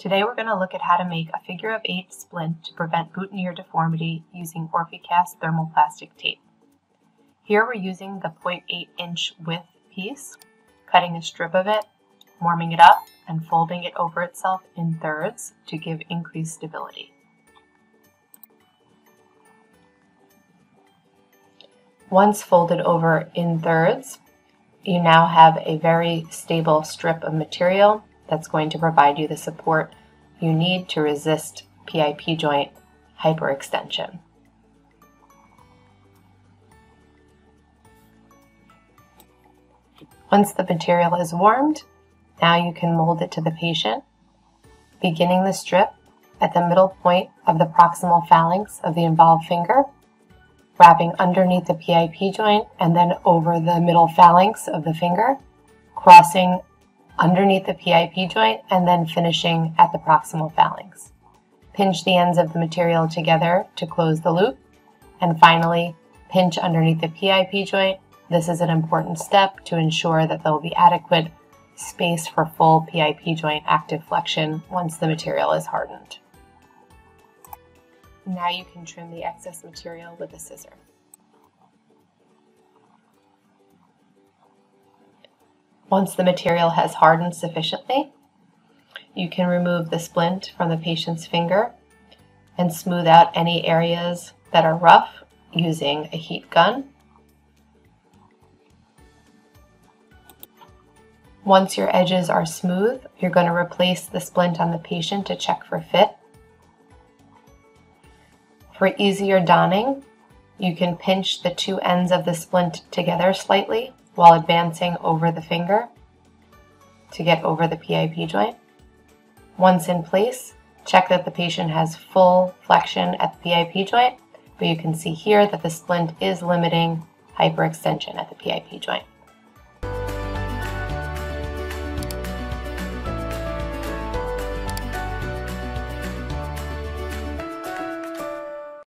Today we're going to look at how to make a figure of 8 splint to prevent boutonniere deformity using Orficast thermoplastic tape. Here we're using the 0.8 inch width piece, cutting a strip of it, warming it up, and folding it over itself in thirds to give increased stability. Once folded over in thirds, you now have a very stable strip of material that's going to provide you the support you need to resist PIP joint hyperextension. Once the material is warmed, now you can mold it to the patient, beginning the strip at the middle point of the proximal phalanx of the involved finger, wrapping underneath the PIP joint and then over the middle phalanx of the finger, crossing underneath the PIP joint and then finishing at the proximal phalanx. Pinch the ends of the material together to close the loop, and finally pinch underneath the PIP joint. This is an important step to ensure that there will be adequate space for full PIP joint active flexion once the material is hardened. Now you can trim the excess material with a scissor. Once the material has hardened sufficiently, you can remove the splint from the patient's finger and smooth out any areas that are rough using a heat gun. Once your edges are smooth, you're going to replace the splint on the patient to check for fit. For easier donning, you can pinch the two ends of the splint together slightly while advancing over the finger to get over the PIP joint. Once in place, check that the patient has full flexion at the PIP joint, but you can see here that the splint is limiting hyperextension at the PIP joint.